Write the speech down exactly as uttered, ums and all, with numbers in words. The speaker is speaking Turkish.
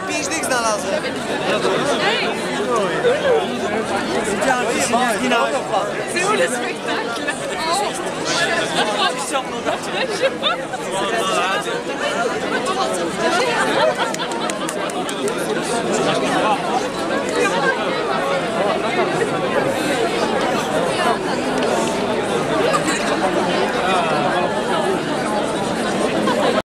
da, pięć dych znalazłem.